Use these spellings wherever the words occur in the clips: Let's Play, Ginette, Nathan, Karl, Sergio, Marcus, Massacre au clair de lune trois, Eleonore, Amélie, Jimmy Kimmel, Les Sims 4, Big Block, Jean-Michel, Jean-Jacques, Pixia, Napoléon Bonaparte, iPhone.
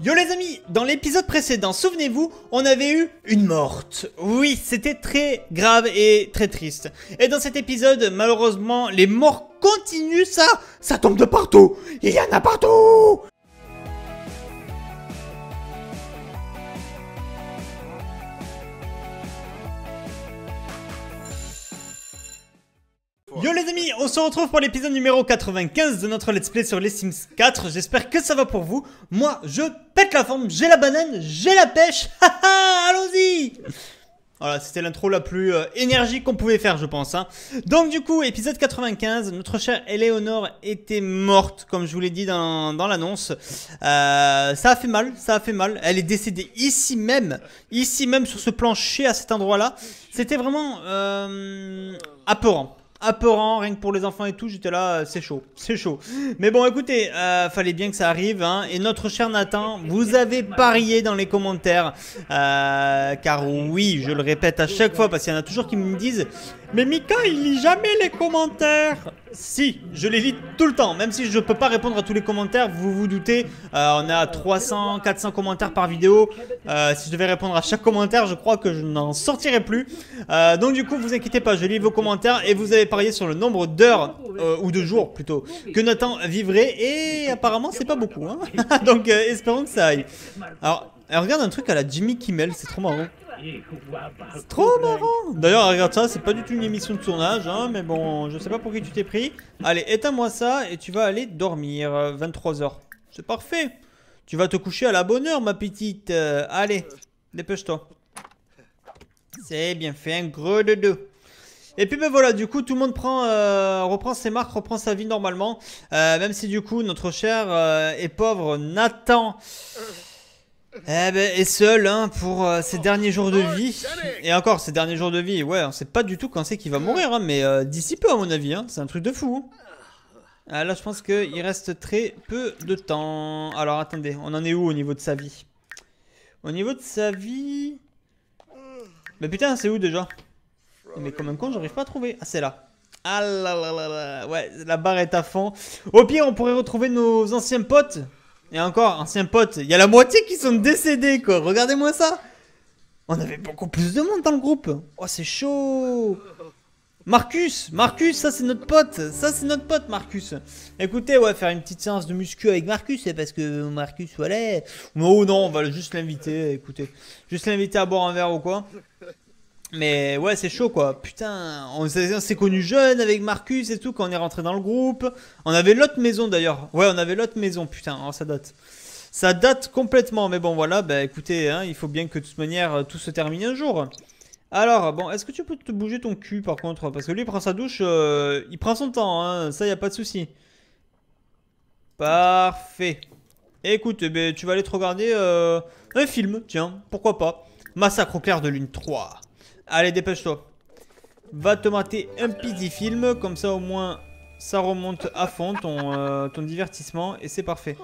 Yo les amis, dans l'épisode précédent, souvenez-vous, on avait eu une morte. Oui, c'était très grave et très triste. Et dans cet épisode, malheureusement, les morts continuent, ça tombe de partout. Il y en a partout. Yo les amis, on se retrouve pour l'épisode numéro 95 de notre Let's Play sur les Sims 4. J'espère que ça va pour vous. Moi, je pète la forme, j'ai la banane, j'ai la pêche. Haha, allons-y. Voilà, c'était l'intro la plus énergique qu'on pouvait faire, je pense, hein. Donc du coup, épisode 95, notre chère Eleonore était morte, comme je vous l'ai dit dans l'annonce. Ça a fait mal, ça a fait mal. Elle est décédée ici même sur ce plancher, à cet endroit-là. C'était vraiment apeurant. Apparent, rien que pour les enfants et tout, j'étais là, c'est chaud, c'est chaud. Mais bon, écoutez, fallait bien que ça arrive, hein. Et notre cher Nathan, vous avez parié dans les commentaires, car oui, je le répète à chaque fois, parce qu'il y en a toujours qui me disent « Mais Mika, il lit jamais les commentaires !» Si, je les lis tout le temps, même si je peux pas répondre à tous les commentaires, vous vous doutez, on a 300, 400 commentaires par vidéo. Si je devais répondre à chaque commentaire, je crois que je n'en sortirais plus. Donc du coup, vous inquiétez pas, je lis vos commentaires et vous avez parié sur le nombre d'heures, ou de jours plutôt, que Nathan vivrait, et apparemment c'est pas beaucoup, hein. Donc espérons que ça aille. Alors, elle regarde un truc à la Jimmy Kimmel, c'est trop marrant. C'est trop marrant. D'ailleurs, regarde ça, c'est pas du tout une émission de tournage, hein, mais bon, je sais pas pour qui tu t'es pris. Allez, éteins-moi ça et tu vas aller dormir. 23h. C'est parfait. Tu vas te coucher à la bonne heure, ma petite. Allez, dépêche-toi. C'est bien fait, un gros de deux. Et puis ben voilà, du coup tout le monde prend, reprend ses marques, reprend sa vie normalement. Même si du coup notre cher et pauvre Nathan est seul, hein, pour ses derniers jours de vie. Et encore, ses derniers jours de vie, ouais, on sait pas du tout quand c'est qu'il va mourir, hein, mais d'ici peu à mon avis, hein, c'est un truc de fou, hein. Là je pense qu'il reste très peu de temps. Alors attendez, on en est où au niveau de sa vie? Au niveau de sa vie... Mais putain, c'est où déjà? Mais comme un con, j'arrive pas à trouver. Ah, c'est là. Ah là là là là. Ouais, la barre est à fond. Au pire, on pourrait retrouver nos anciens potes. Et encore, anciens potes. Il y a la moitié qui sont décédés, quoi. Regardez-moi ça. On avait beaucoup plus de monde dans le groupe. Oh, c'est chaud. Marcus, ça c'est notre pote. Ça c'est notre pote, Marcus. Écoutez, ouais, faire une petite séance de muscu avec Marcus, c'est parce que Marcus, voilà. Oh non, on va juste l'inviter. Écoutez, juste l'inviter à boire un verre ou quoi. Mais ouais, c'est chaud quoi, putain, on s'est connus jeunes avec Marcus et tout quand on est rentré dans le groupe. On avait l'autre maison d'ailleurs, ouais on avait l'autre maison, putain, oh, ça date complètement, mais bon voilà, bah écoutez, hein, il faut bien que de toute manière tout se termine un jour. Alors, bon, est-ce que tu peux te bouger ton cul par contre, parce que lui il prend sa douche, il prend son temps, hein, ça y a pas de souci. Parfait. Écoute, bah, tu vas aller te regarder un film, tiens, pourquoi pas, Massacre au clair de lune 3. Allez, dépêche-toi. Va te mater un petit film, comme ça au moins ça remonte à fond ton divertissement et c'est parfait.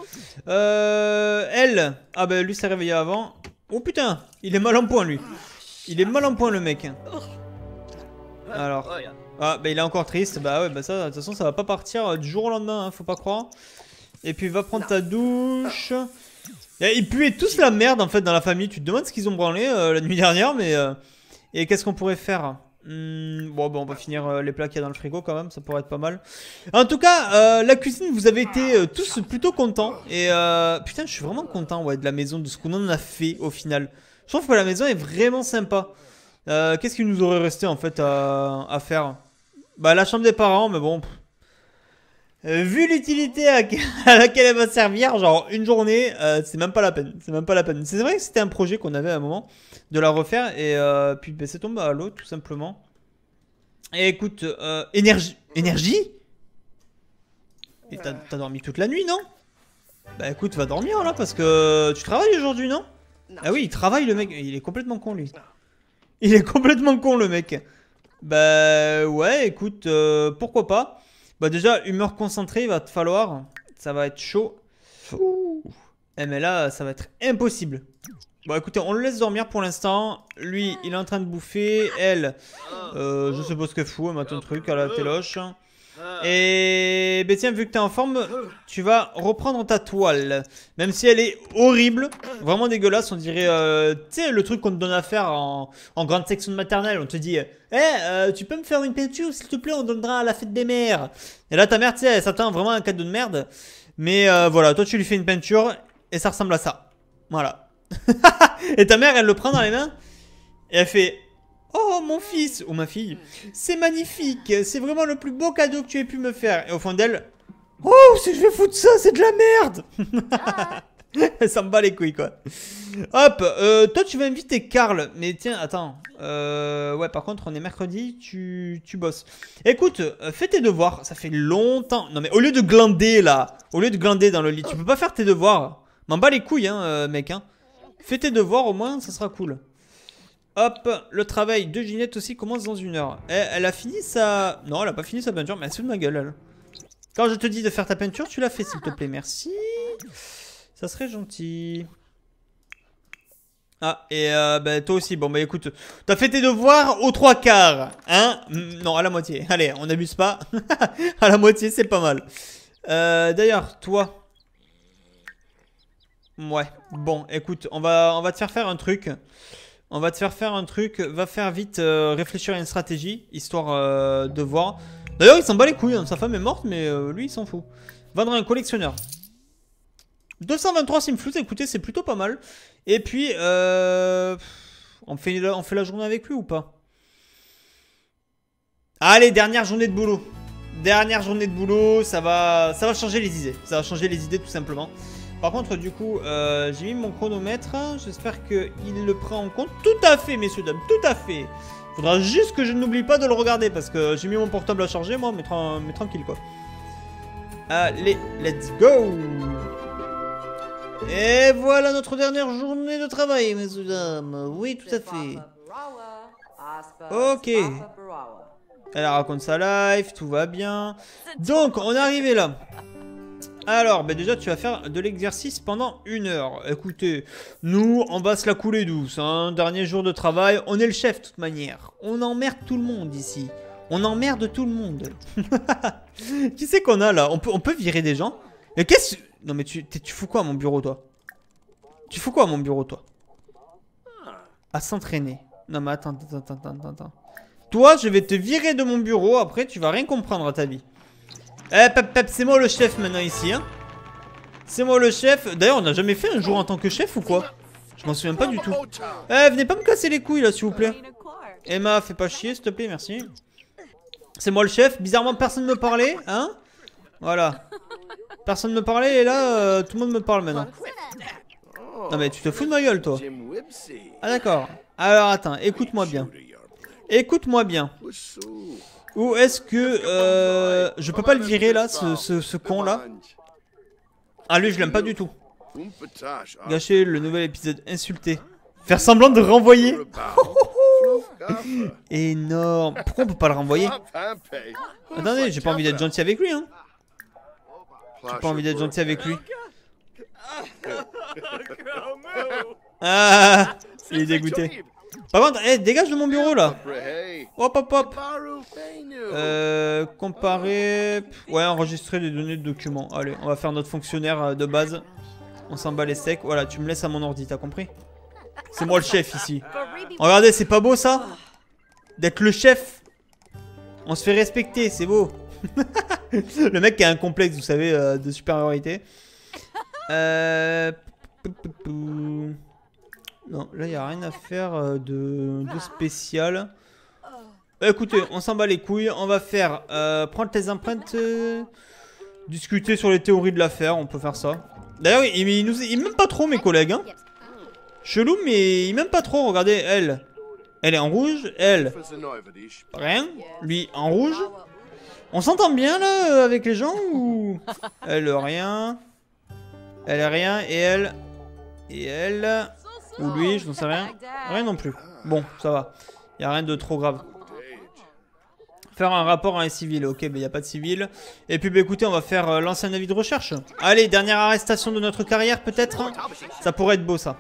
Elle, ah ben lui s'est réveillé avant. Oh putain, il est mal en point lui. Il est mal en point le mec. Alors, ah ben il est encore triste. Bah ouais, bah ça de toute façon ça va pas partir du jour au lendemain, hein, faut pas croire. Et puis va prendre ta douche. Ils puaient tous la merde en fait dans la famille. Tu te demandes ce qu'ils ont branlé la nuit dernière, mais. Et qu'est-ce qu'on pourrait faire? Bon, on va finir les plats qu'il y a dans le frigo quand même, ça pourrait être pas mal. En tout cas, la cuisine, vous avez été tous plutôt contents. Et putain, je suis vraiment content ouais, de la maison, de ce qu'on en a fait au final. Je trouve que la maison est vraiment sympa. Qu'est-ce qu'il nous aurait resté en fait à faire? Bah, la chambre des parents, mais bon... vu l'utilité à laquelle elle va servir, genre une journée, c'est même pas la peine. C'est même pas la peine. C'est vrai que c'était un projet qu'on avait à un moment de la refaire et puis ben, c'est tombé à l'eau tout simplement. Et écoute, énergie. Et t'as dormi toute la nuit, non? Bah écoute, va dormir là parce que tu travailles aujourd'hui, non? Ah oui, il travaille le mec. Il est complètement con lui. Il est complètement con le mec. Bah ouais, écoute, pourquoi pas? Bah déjà, humeur concentrée, il va te falloir. Ça va être chaud. Eh mais là, ça va être impossible. Bon, écoutez, on le laisse dormir pour l'instant. Lui, il est en train de bouffer. Elle, je sais pas ce qu'elle fout. Elle m'a ton truc à la téloche. Et ben tiens, vu que t'es en forme, tu vas reprendre ta toile. Même si elle est horrible, vraiment dégueulasse, on dirait, tu sais, le truc qu'on te donne à faire en grande section de maternelle. On te dit, tu peux me faire une peinture, s'il te plaît, on donnera à la fête des mères. Et là, ta mère, tu sais, elle s'attend vraiment à un cadeau de merde. Mais voilà, toi, tu lui fais une peinture et ça ressemble à ça. Voilà. Et ta mère, elle le prend dans les mains et elle fait... Oh mon fils, ou ma fille, c'est magnifique, c'est vraiment le plus beau cadeau que tu aies pu me faire. Et au fond d'elle, oh si je vais foutre ça, c'est de la merde. Elle s'en bat les couilles quoi. Hop, toi tu vas inviter Karl, mais tiens, attends, ouais par contre on est mercredi, tu bosses. Écoute, fais tes devoirs, ça fait longtemps. Non mais au lieu de glander là, au lieu de glander dans le lit, tu peux pas faire tes devoirs. M'en bat les couilles hein mec hein. Fais tes devoirs au moins, ça sera cool. Hop, le travail de Ginette aussi commence dans une heure. Elle a fini sa... Non, elle a pas fini sa peinture, mais elle se fout de ma gueule, elle. Quand je te dis de faire ta peinture, tu la fais, s'il te plaît, merci. Ça serait gentil. Ah, et bah, toi aussi, bon, bah écoute, t'as fait tes devoirs aux 3/4, hein? Non, à la moitié. Allez, on n'abuse pas. À la moitié, c'est pas mal. D'ailleurs, toi... Ouais, bon, écoute, on va te faire faire un truc... On va te faire faire un truc, va faire vite réfléchir à une stratégie, histoire de voir. D'ailleurs, il s'en bat les couilles, hein. Sa femme est morte, mais lui, il s'en fout. Vendre un collectionneur. 223 simflutes, écoutez, c'est plutôt pas mal. Et puis, on fait la journée avec lui ou pas? Allez, dernière journée de boulot. Dernière journée de boulot, ça va changer les idées. Ça va changer les idées tout simplement. Par contre, du coup, j'ai mis mon chronomètre. J'espère qu'il le prend en compte. Tout à fait, messieurs, dames, tout à fait. Faudra juste que je n'oublie pas de le regarder parce que j'ai mis mon portable à charger, moi, mais tranquille, quoi. Allez, let's go. Et voilà notre dernière journée de travail, messieurs, dames. Oui, tout à fait. Ok. Elle raconte sa life, tout va bien. Donc, on est arrivé là. Alors, bah déjà, tu vas faire de l'exercice pendant une heure. Écoutez, nous, on va se la couler douce. Hein. Dernier jour de travail, on est le chef, de toute manière. On emmerde tout le monde ici. On emmerde tout le monde. Qui c'est qu'on a, là? On peut virer des gens? Mais qu'est-ce... Non, mais tu fous quoi à mon bureau, toi? Tu fous quoi à mon bureau, toi? À s'entraîner. Non, mais attends. Toi, je vais te virer de mon bureau. Après, tu vas rien comprendre à ta vie. Eh, pep, c'est moi le chef maintenant ici, hein. C'est moi le chef. D'ailleurs, on n'a jamais fait un jour en tant que chef ou quoi? Je m'en souviens pas du tout. Eh, venez pas me casser les couilles là, s'il vous plaît. Emma, fais pas chier, s'il te plaît, merci. C'est moi le chef. Bizarrement, personne ne me parlait, hein. Voilà. Personne ne me parlait et là, tout le monde me parle maintenant. Non, mais tu te fous de ma gueule, toi. Ah, d'accord. Alors, attends, écoute-moi bien. Écoute-moi bien. Ou est-ce que je peux pas le virer là, ce con là? Ah lui je l'aime pas du tout. Gâcher le nouvel épisode, insulté. Faire semblant de renvoyer. Énorme. Pourquoi on peut pas le renvoyer? Attendez, j'ai pas envie d'être gentil avec lui hein. J'ai pas envie d'être gentil avec lui. Ah, il est dégoûté. Par contre, hey, dégage de mon bureau là. Hop. Comparer... Ouais, enregistrer les données de documents. Allez, on va faire notre fonctionnaire de base. On s'en bat les steaks. Voilà, tu me laisses à mon ordi, t'as compris? C'est moi le chef ici. Regardez, c'est pas beau ça? D'être le chef. On se fait respecter, c'est beau. Le mec qui a un complexe, vous savez, de supériorité. Non, là, il n'y a rien à faire de spécial. Écoutez, on s'en bat les couilles. On va faire prendre tes empreintes, discuter sur les théories de l'affaire. On peut faire ça. D'ailleurs, il m'aime pas trop, mes collègues. Hein. Chelou, mais il m'aime pas trop. Regardez, elle. Elle est en rouge. Elle. Rien. Lui, en rouge. On s'entend bien, là, avec les gens ou... Elle, rien. Elle, rien. Et elle. Et elle. Ou lui, je n'en sais rien. Rien non plus. Bon, ça va. Il n'y a rien de trop grave. Faire un rapport à un civil. Ok, mais il n'y a pas de civil. Et puis, bah, écoutez, on va faire lancer un avis de recherche. Allez, dernière arrestation de notre carrière, peut-être. Ça pourrait être beau, ça.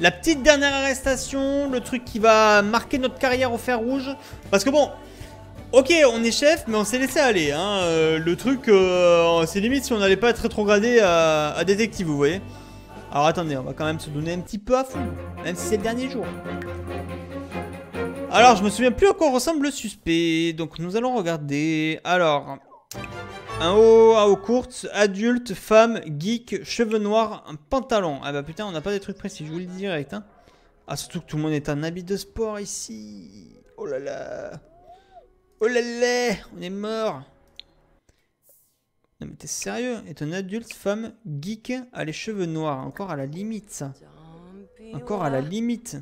La petite dernière arrestation. Le truc qui va marquer notre carrière au fer rouge. Parce que bon, Ok, on est chef, mais on s'est laissé aller, hein. Le truc, c'est limite si on n'allait pas être rétrogradé à détective, vous voyez. Alors attendez, on va quand même se donner un petit peu à fond, même si c'est le dernier jour. Alors, je me souviens plus à quoi ressemble le suspect, donc nous allons regarder. Alors, un haut à haut courte, adulte, femme, geek, cheveux noirs, un pantalon. Ah bah putain, on n'a pas des trucs précis, je vous le dis direct, hein. Ah, surtout que tout le monde est en habit de sport ici. Oh là là. Oh là là, on est mort. Non mais t'es sérieux? Est un adulte, femme, geek, a les cheveux noirs. Encore à la limite ça. Encore à la limite.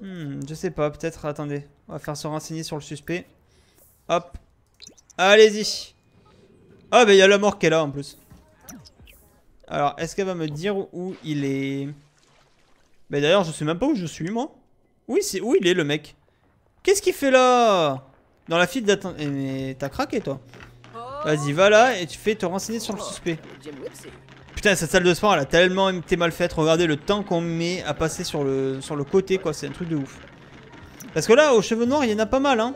Je sais pas, peut-être, attendez. On va faire se renseigner sur le suspect. Hop. Allez-y. Ah bah il y a la mort qui est là en plus. Alors, est-ce qu'elle va me dire où il est? Bah d'ailleurs, je sais même pas où je suis moi. Oui, c'est où il est le mec. Qu'est-ce qu'il fait là? Dans la file d'attente. Eh, mais t'as craqué toi. Vas-y, va là et tu fais te renseigner sur le suspect. Putain, cette salle de sport elle a tellement été mal faite. Regardez le temps qu'on met à passer sur le côté quoi, c'est un truc de ouf. Parce que là, aux cheveux noirs, il y en a pas mal hein.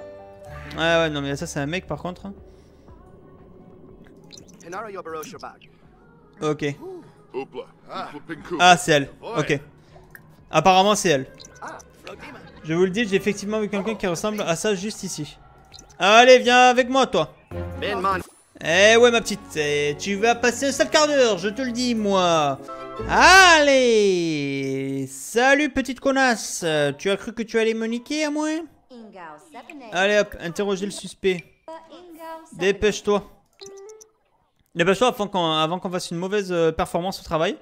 Ah ouais, non mais ça c'est un mec par contre. Ok. Ah, c'est elle, ok. Apparemment c'est elle. Je vous le dis, j'ai effectivement vu quelqu'un qui ressemble à ça juste ici. Allez, viens avec moi toi. Eh ouais ma petite, tu vas passer un sale quart d'heure, je te le dis moi. Allez. Salut petite connasse. Tu as cru que tu allais me niquer à moi? Allez hop, interrogez le suspect. Dépêche-toi. Dépêche-toi avant qu'on fasse une mauvaise performance au travail.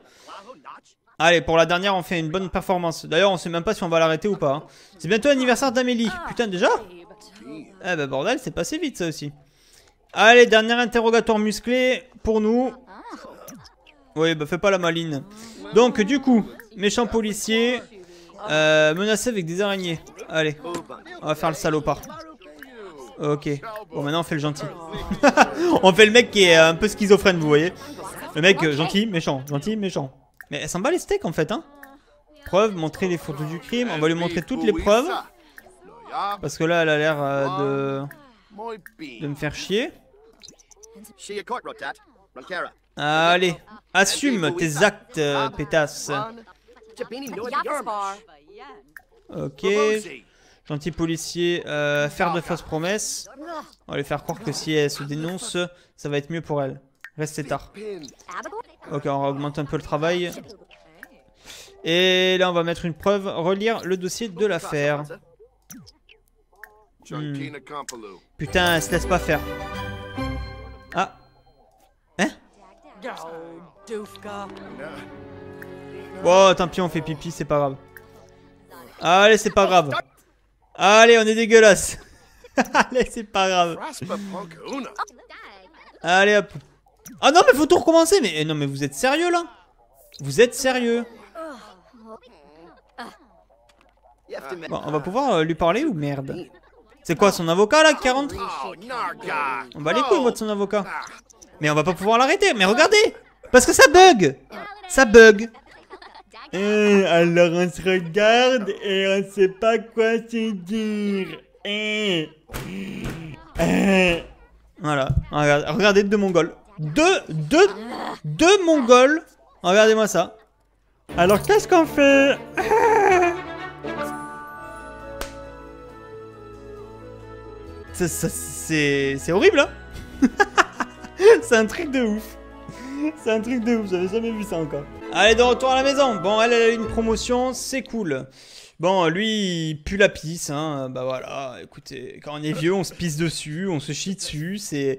Allez, pour la dernière, on fait une bonne performance. D'ailleurs, on sait même pas si on va l'arrêter ou pas. Hein. C'est bientôt l'anniversaire d'Amélie. Putain, déjà? Eh ben, bordel, c'est passé vite, ça aussi. Allez, dernier interrogatoire musclé pour nous. Oui, bah, fais pas la maline. Donc, du coup, méchant policier, menacé avec des araignées. Allez, on va faire le salopard. Ok. Bon, maintenant, on fait le gentil. On fait le mec qui est un peu schizophrène, vous voyez. Le mec gentil, méchant, gentil, méchant. Mais elle s'en bat les steaks en fait hein. Preuve, montrer les photos du crime. On va lui montrer toutes les preuves. Parce que là elle a l'air de me faire chier. Allez, assume tes actes pétasse. Ok. Gentil policier, faire de fausses promesses. On va lui faire croire que si elle se dénonce, ça va être mieux pour elle. Restez tard. Ok, on augmente un peu le travail. Et là, on va mettre une preuve. Relire le dossier de l'affaire. Putain, elle se laisse pas faire. Ah. Hein? Bon, tant pis, on fait pipi, c'est pas grave. Allez, c'est pas grave. Allez, on est dégueulasse. Allez, c'est pas grave. Allez, hop. Ah non mais faut tout recommencer, mais non mais vous êtes sérieux là? Vous êtes sérieux? Bon, on va pouvoir lui parler ou merde? C'est quoi son avocat là qui rentre? On bat les couilles moi de son avocat. Mais on va pas pouvoir l'arrêter, mais regardez! Parce que ça bug! Ça bug! Alors on se regarde et on sait pas quoi se dire. Voilà, regardez deux mongols. Deux mongols. Regardez-moi ça. Alors qu'est-ce qu'on fait? C'est horrible, hein. C'est un truc de ouf. C'est un truc de ouf, j'avais jamais vu ça encore. Allez, de retour à la maison. Bon, elle a eu une promotion, c'est cool. Bon, lui, il pue la pisse, hein. Bah voilà, écoutez, quand on est vieux, on se pisse dessus, on se chie dessus, c'est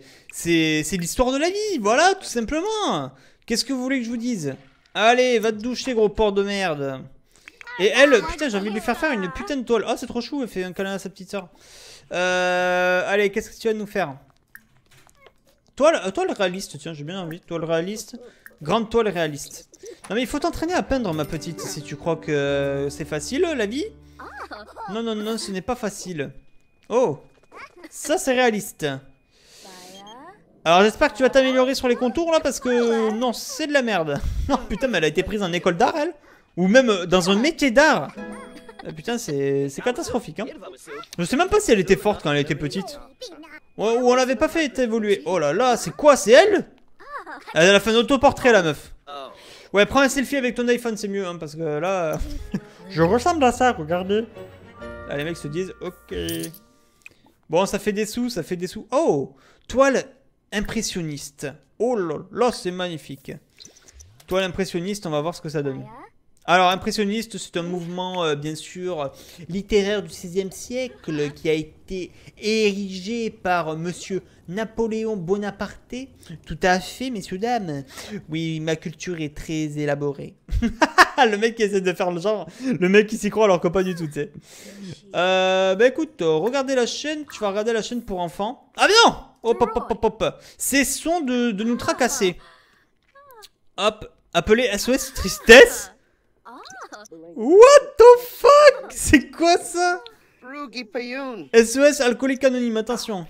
l'histoire de la vie, voilà, tout simplement. Qu'est-ce que vous voulez que je vous dise? Allez, va te doucher, gros porc de merde. Et elle, putain, j'ai envie de lui faire faire une putain de toile. Oh, c'est trop chou, elle fait un câlin à sa petite soeur. Allez, qu'est-ce que tu vas nous faire? Toile réaliste, tiens, j'ai bien envie, toile réaliste. Grande toile réaliste. Non mais il faut t'entraîner à peindre ma petite. Si tu crois que c'est facile la vie. Non non non, ce n'est pas facile. Oh, ça c'est réaliste. Alors j'espère que tu vas t'améliorer sur les contours là. Parce que non, c'est de la merde. Non putain, mais elle a été prise en école d'art elle. Ou même dans un métier d'art. Ah, putain, c'est catastrophique, hein. Je sais même pas si elle était forte quand elle était petite. Ou on l'avait pas fait évoluer. Oh là là, c'est quoi, c'est elle? Elle a fait un autoportrait, la meuf. Ouais, prends un selfie avec ton iPhone, c'est mieux, hein, parce que là... je ressemble à ça, regardez. Là, les mecs se disent, ok. Bon, ça fait des sous, ça fait des sous. Oh, toile impressionniste. Oh là là, c'est magnifique. Toile impressionniste, on va voir ce que ça donne. Alors, impressionniste, c'est un mouvement, bien sûr, littéraire du XVIe siècle qui a été érigé par monsieur Napoléon Bonaparte. Tout à fait, messieurs, dames. Oui, ma culture est très élaborée. Le mec qui essaie de faire le genre, le mec qui s'y croit alors que pas du tout, tu sais. Bah écoute, regardez la chaîne, tu vas regarder la chaîne pour enfants. Ah mais non! Hop, hop, hop, hop, hop. Cessons de nous tracasser. Hop, appeler SOS Tristesse? What the fuck? C'est quoi ça? SOS Alcoolique Anonyme, attention.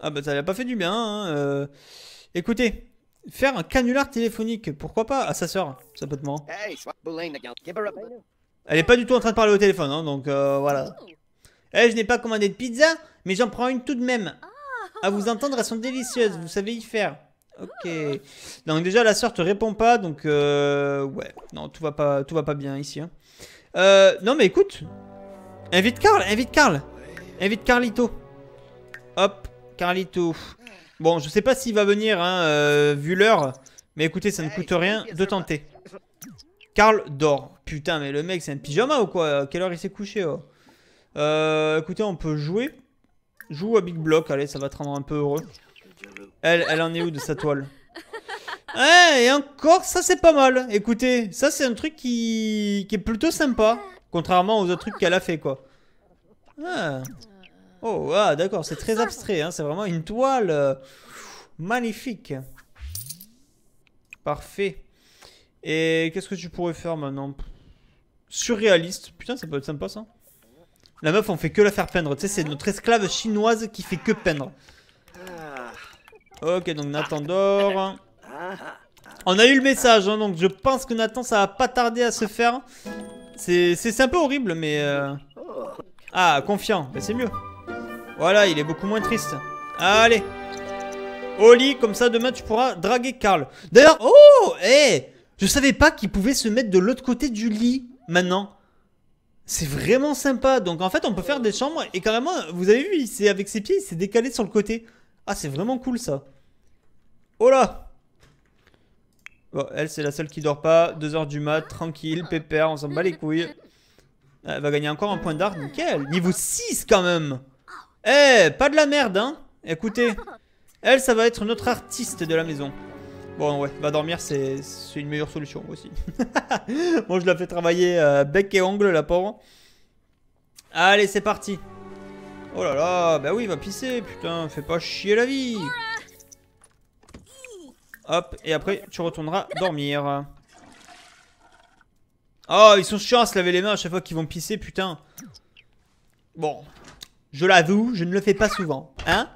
Ah bah ça l'a pas fait du bien, hein. Écoutez, faire un canular téléphonique, pourquoi pas? À sa sœur, simplement. Elle est pas du tout en train de parler au téléphone, hein, donc voilà. Eh, je n'ai pas commandé de pizza, mais j'en prends une tout de même. À vous entendre, elles sont délicieuses, vous savez y faire. Ok. Donc déjà la sœur te répond pas, donc ouais, non, tout va pas bien ici, hein. Non mais écoute, invite Carlito. Hop, Carlito. Bon, je sais pas s'il va venir, hein, vu l'heure, mais écoutez, ça ne coûte rien de tenter. Karl dort. Putain, mais le mec c'est un pyjama ou quoi? À quelle heure il s'est couché, oh. Écoutez, on peut jouer. Joue à Big Block, allez, ça va te rendre un peu heureux. Elle en est où de sa toile? Ah, et encore, ça c'est pas mal. Écoutez, ça c'est un truc qui est plutôt sympa, contrairement aux autres trucs qu'elle a fait, quoi. Ah. Oh, ah, d'accord, c'est très abstrait, hein. C'est vraiment une toile magnifique. Parfait. Et qu'est-ce que tu pourrais faire maintenant? Surréaliste, putain, ça peut être sympa, ça. La meuf, on fait que la faire peindre. Tu sais, c'est notre esclave chinoise qui fait que peindre. Ok, donc Nathan dort. On a eu le message, hein, donc je pense que Nathan, ça va pas tarder à se faire. C'est un peu horrible, mais... Ah, confiant, ben, c'est mieux. Voilà, il est beaucoup moins triste. Allez. Au lit, comme ça, demain, tu pourras draguer Karl. D'ailleurs, oh, hey, je savais pas qu'il pouvait se mettre de l'autre côté du lit, maintenant. C'est vraiment sympa. Donc, en fait, on peut faire des chambres. Et carrément, vous avez vu, avec ses pieds, il s'est décalé sur le côté. Ah, c'est vraiment cool, ça. Oh là. Bon, elle, c'est la seule qui dort pas. 2 h du mat, tranquille, pépère, on s'en bat les couilles. Elle va gagner encore un point d'art, nickel. Niveau 6, quand même. Eh, hey, pas de la merde, hein. Écoutez, elle, ça va être notre artiste de la maison. Bon, ouais, va dormir, c'est une meilleure solution, aussi. Bon, je la fais travailler bec et ongle, la pauvre. Allez, c'est parti. Oh là là, bah oui, va pisser, putain, fais pas chier la vie. Hop, et après, tu retourneras dormir. Oh, ils sont chiants à se laver les mains à chaque fois qu'ils vont pisser, putain. Bon, je l'avoue, je ne le fais pas souvent, hein.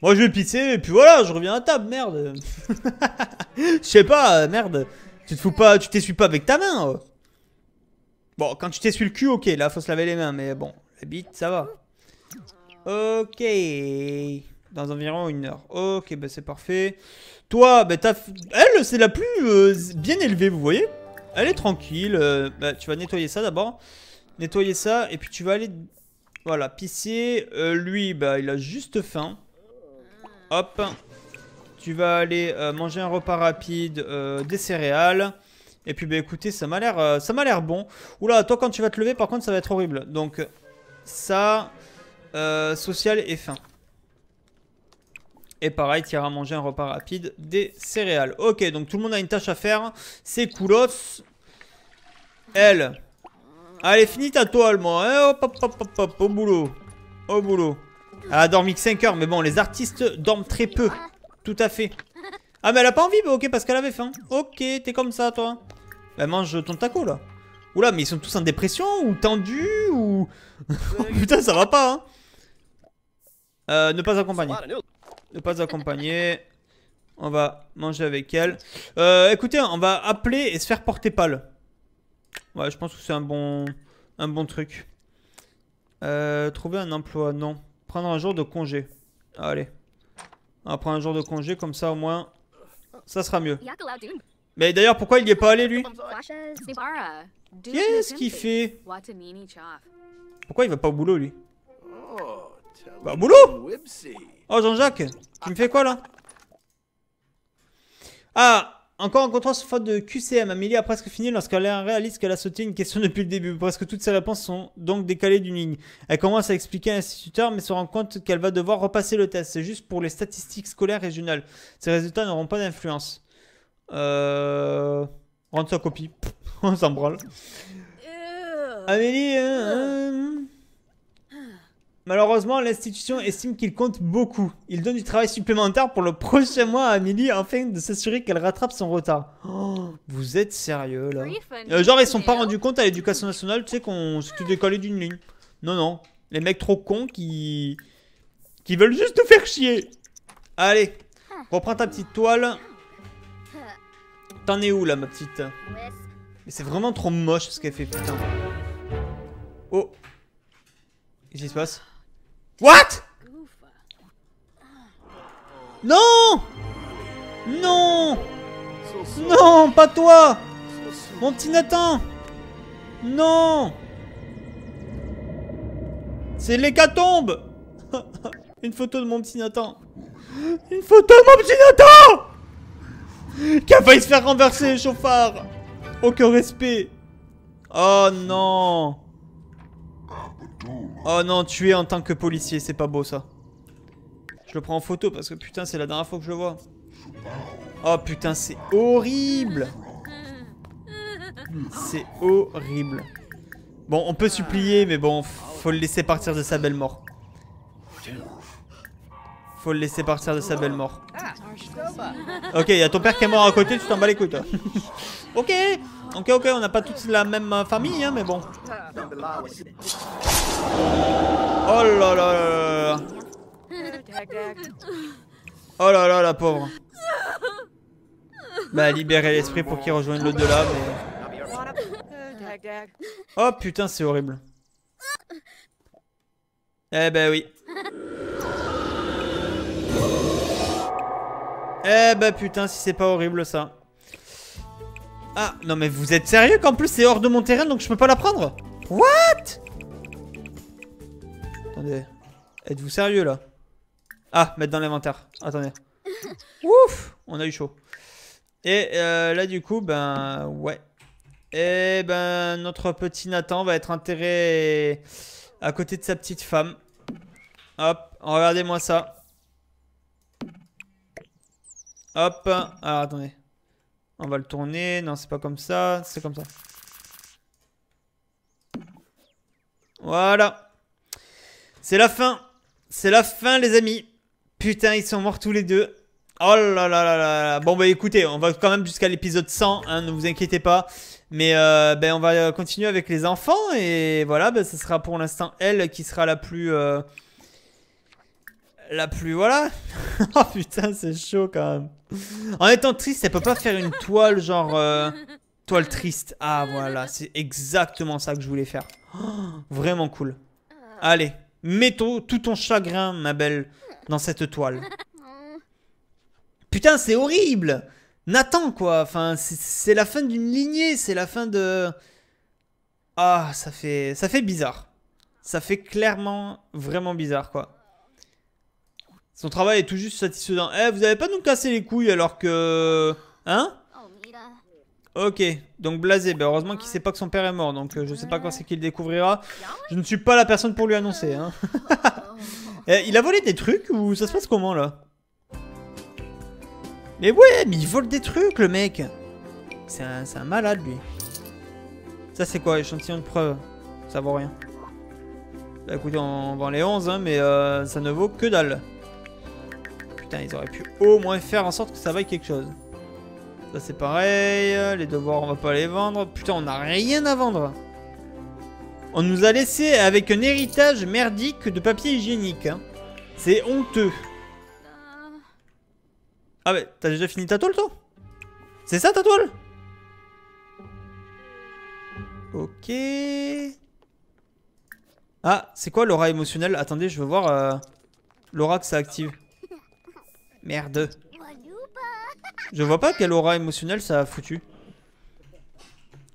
Moi, je vais pisser, et puis voilà, je reviens à table, merde. Je sais pas, merde, tu te fous pas, tu t'essuies pas avec ta main, oh. Bon, quand tu t'essuies le cul, ok, là, faut se laver les mains, mais bon, la bite, ça va. Ok, dans environ 1 h. Ok, bah c'est parfait. Toi, bah t'as... Elle, c'est la plus bien élevée, vous voyez. Elle est tranquille. Bah, tu vas nettoyer ça d'abord. Nettoyer ça, et puis tu vas aller... Voilà, pisser. Lui, bah il a juste faim. Hop. Tu vas aller manger un repas rapide, des céréales. Et puis, bah écoutez, ça m'a l'air bon. Oula, toi, quand tu vas te lever, par contre, ça va être horrible. Donc, ça... social et faim. Et pareil, tu iras manger un repas rapide, des céréales. Ok, donc tout le monde a une tâche à faire. C'est coolos. Elle. Allez, finis ta toile, moi. Hein. Hop, hop, hop, hop, hop. Au boulot. Au boulot. Elle a dormi que 5 heures, mais bon, les artistes dorment très peu. Tout à fait. Ah, mais elle a pas envie, bah, ok, parce qu'elle avait faim. Ok, t'es comme ça, toi. Bah, mange ton taco, là. Oula, mais ils sont tous en dépression ou tendus ou... Putain, ça va pas, hein. Ne pas accompagner. Ne pas accompagner. On va manger avec elle. Écoutez, on va appeler et se faire porter pâle. Ouais, je pense que c'est un bon... un bon truc. Trouver un emploi, non. Prendre un jour de congé. Allez. On va prendre un jour de congé, comme ça au moins, ça sera mieux. Mais d'ailleurs, pourquoi il n'y est pas allé, lui? Qu'est-ce qu'il fait? Pourquoi il va pas au boulot, lui? Bah, au boulot! Oh, Jean-Jacques, tu me fais quoi, là? Ah! Encore rencontrant ce faute de QCM, Amélie a presque fini lorsqu'elle réalise qu'elle a sauté une question depuis le début. Presque toutes ses réponses sont donc décalées d'une ligne. Elle commence à expliquer à l'instituteur, mais se rend compte qu'elle va devoir repasser le test. C'est juste pour les statistiques scolaires régionales. Ces résultats n'auront pas d'influence. Rendre sa copie. On s'en branle. Amélie... Malheureusement, l'institution estime qu'il compte beaucoup. Il donne du travail supplémentaire pour le prochain mois à Amélie afin de s'assurer qu'elle rattrape son retard. Oh, vous êtes sérieux là? Genre ils sont pas rendus compte à l'éducation nationale, tu sais, qu'on s'est tout décollé d'une ligne. Non, non, les mecs trop cons qui veulent juste nous faire chier. Allez, reprends ta petite toile. T'en es où là, ma petite? Mais c'est vraiment trop moche ce qu'elle fait, putain. Oh, qu'est-ce qui se passe? What? Non! Non! Non, pas toi! Mon petit Nathan! Non! C'est l'hécatombe! Une photo de mon petit Nathan! Une photo de mon petit Nathan! Qui a failli se faire renverser, chauffard! Aucun respect! Oh non! Oh non, tuer en tant que policier, c'est pas beau ça. Je le prends en photo parce que putain, c'est la dernière fois que je le vois. Oh putain, c'est horrible. C'est horrible. Bon, on peut supplier, mais bon, faut le laisser partir de sa belle mort. Faut le laisser partir de sa belle mort. Ok, y'a ton père qui est mort à côté, tu t'en bats les couilles toi. Ok, ok, ok, on n'a pas toutes la même famille, hein, mais bon. Oh là là là là. Oh là là, la pauvre. Bah, libérer l'esprit pour qu'il rejoigne le delà, mais... Oh putain, c'est horrible. Eh ben oui. Eh ben putain, si c'est pas horrible ça. Ah, non mais vous êtes sérieux qu'en plus c'est hors de mon terrain donc je peux pas la prendre? What? Attendez, êtes-vous sérieux là? Ah, mettre dans l'inventaire, attendez. Ouf, on a eu chaud. Et là du coup, ben ouais. Et ben notre petit Nathan va être enterré à côté de sa petite femme. Hop, regardez-moi ça. Hop, alors attendez. On va le tourner, non c'est pas comme ça, c'est comme ça. Voilà. C'est la fin les amis. Putain, ils sont morts tous les deux. Oh là là là là. Bon bah écoutez, on va quand même jusqu'à l'épisode 100, hein, ne vous inquiétez pas. Mais ben, on va continuer avec les enfants et voilà, ben, ce sera pour l'instant elle qui sera la plus... La pluie, voilà. Oh putain, c'est chaud quand même. En étant triste, elle peut pas faire une toile genre... toile triste. Ah voilà, c'est exactement ça que je voulais faire. Oh, vraiment cool. Allez, mets tout ton chagrin, ma belle, dans cette toile. Putain, c'est horrible. Nathan, quoi. Enfin, c'est la fin d'une lignée, c'est la fin de... Ah, ça fait bizarre. Ça fait clairement vraiment bizarre, quoi. Son travail est tout juste satisfaisant. Eh, vous avez pas nous cassé les couilles alors que... Hein? Ok, donc blasé. Ben, heureusement qu'il sait pas que son père est mort, donc je sais pas quand c'est qu'il le découvrira. Je ne suis pas la personne pour lui annoncer. Hein. Il a volé des trucs ou ça se passe comment là? Mais ouais, mais il vole des trucs le mec. C'est un malade lui. Ça c'est quoi? Échantillon de preuve. Ça vaut rien. Bah écoutez, on vend les 11, hein, mais ça ne vaut que dalle. Putain, ils auraient pu au moins faire en sorte que ça vaille quelque chose. Ça c'est pareil. Les devoirs on va pas les vendre. Putain, on n'a rien à vendre. On nous a laissé avec un héritage merdique de papier hygiénique, hein. C'est honteux. Ah mais t'as déjà fini ta toile toi? C'est ça ta toile? Ok. Ah, c'est quoi l'aura émotionnelle? Attendez, je veux voir l'aura que ça active. Merde. Je vois pas quelle aura émotionnelle ça a foutu.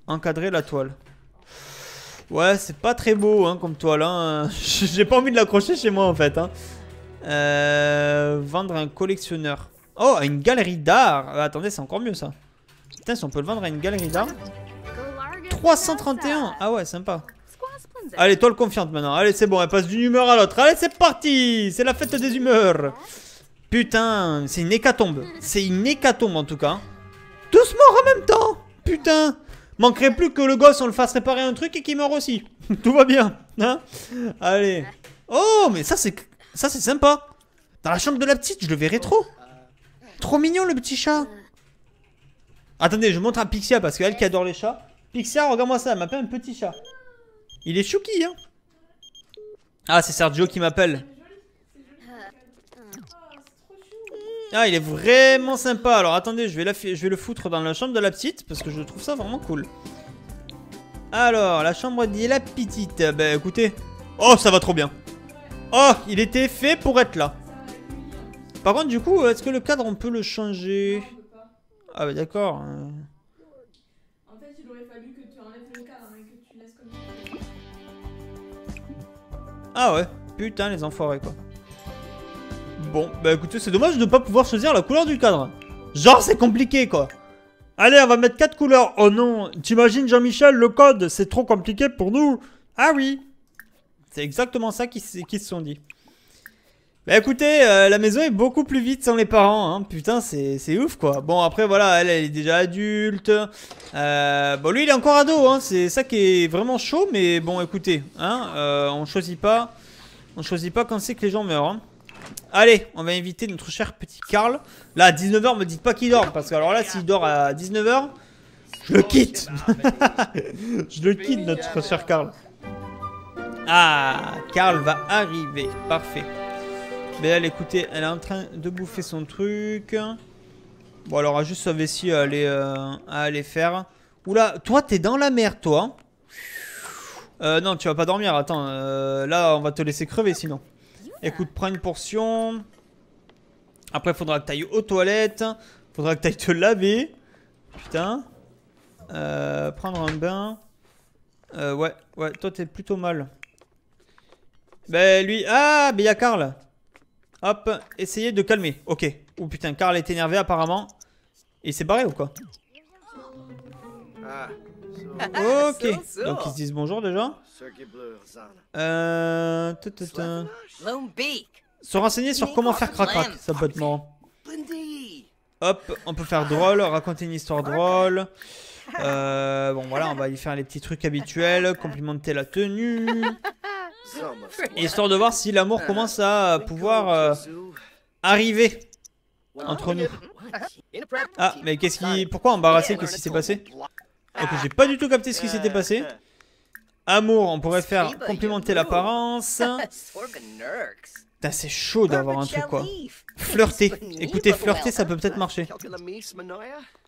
Encadrer la toile. Ouais, c'est pas très beau hein, comme toile. Hein. J'ai pas envie de l'accrocher chez moi en fait. Hein. Vendre à un collectionneur. Oh, à une galerie d'art. Attendez, c'est encore mieux ça. Putain, si on peut le vendre à une galerie d'art. 331. Ah ouais, sympa. Allez, toile confiante maintenant. Allez, c'est bon, elle passe d'une humeur à l'autre. Allez, c'est parti. C'est la fête des humeurs. Putain, c'est une hécatombe. C'est une hécatombe en tout cas. Tous morts en même temps. Putain. Manquerait plus que le gosse, on le fasse réparer un truc et qu'il meurt aussi. Tout va bien. Hein? Allez. Oh, mais ça, c'est sympa. Dans la chambre de la petite, je le verrai trop. Trop mignon, le petit chat. Attendez, je montre à Pixia parce qu'elle qui adore les chats. Pixia, regarde-moi ça, elle m'appelle un petit chat. Il est chouki, hein. Ah, c'est Sergio qui m'appelle. Ah, il est vraiment sympa. Alors attendez, je vais le foutre dans la chambre de la petite parce que je trouve ça vraiment cool. Alors, la chambre de la petite. Bah écoutez. Oh, ça va trop bien. Oh, il était fait pour être là. Par contre, du coup, est-ce que le cadre on peut le changer? Ah bah d'accord. En fait, il aurait fallu que tu enlèves le cadre et que tu laisses comme ça. Ah ouais. Putain, les enfoirés quoi. Bon, bah écoutez, c'est dommage de ne pas pouvoir choisir la couleur du cadre. Genre, c'est compliqué, quoi. Allez, on va mettre 4 couleurs. Oh non, t'imagines, Jean-Michel, le code, c'est trop compliqué pour nous. Ah oui. C'est exactement ça qu'ils se sont dit. Bah écoutez, la maison est beaucoup plus vite sans les parents. Hein. Putain, c'est ouf, quoi. Bon, après, voilà, elle est déjà adulte. Bon, lui, il est encore ado. Hein. C'est ça qui est vraiment chaud. Mais bon, écoutez, hein, on choisit pas quand c'est que les gens meurent. Hein. Allez, on va inviter notre cher petit Karl. Là, à 19h, me dites pas qu'il dort. Parce que alors là, s'il dort à 19h, je le quitte. Je le quitte, notre cher Karl. Ah, Karl va arriver. Parfait. Mais elle, écoutez, elle est en train de bouffer son truc. Bon, elle aura juste sa vessie à aller faire. Oula, toi, t'es dans la mer, toi. Non, tu vas pas dormir. Attends, là, on va te laisser crever sinon. Écoute, prends une portion. Après, faudra que t'ailles aux toilettes. Faudra que t'ailles te laver. Putain. Prendre un bain. Ouais, toi t'es plutôt mal. Ben lui. Ah, ben y'a Karl. Hop, essayez de calmer. Ok. Oh putain, Karl est énervé apparemment. Et il s'est barré ou quoi? Ok, donc ils se disent bonjour déjà. Se renseigner sur comment faire crac-crac, ça peut être marrant. Hop, on peut faire drôle, raconter une histoire drôle. Bon voilà, on va y faire les petits trucs habituels, complimenter la tenue. Histoire de voir si l'amour commence à pouvoir arriver entre nous. Ah, mais qu'est-ce qui... Pourquoi embarrasser? Qu'est-ce qui s'est passé? Ok, j'ai pas du tout capté ce qui s'était passé. Amour, on pourrait faire complimenter l'apparence. Putain, c'est chaud d'avoir un truc, quoi. Flirter. Écoutez, flirter, ça peut peut-être marcher.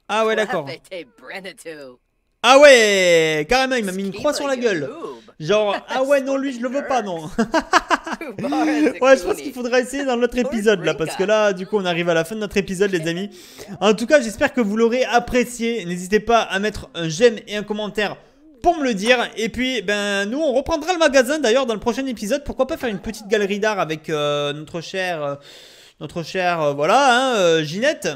Ah ouais, d'accord. Ah ouais, carrément, il m'a mis une croix sur la gueule. Genre, ah ouais, non, lui, je le veux pas, non. Ouais, je pense qu'il faudra essayer dans l'autre épisode là, parce que là du coup on arrive à la fin de notre épisode les amis. En tout cas j'espère que vous l'aurez apprécié. N'hésitez pas à mettre un j'aime et un commentaire pour me le dire. Et puis ben nous on reprendra le magasin d'ailleurs dans le prochain épisode. Pourquoi pas faire une petite galerie d'art avec notre chère voilà hein, Ginette.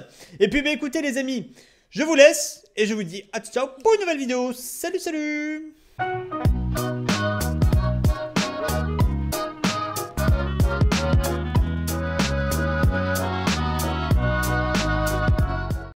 Et puis ben écoutez les amis, je vous laisse et je vous dis à ciao pour une nouvelle vidéo. Salut salut.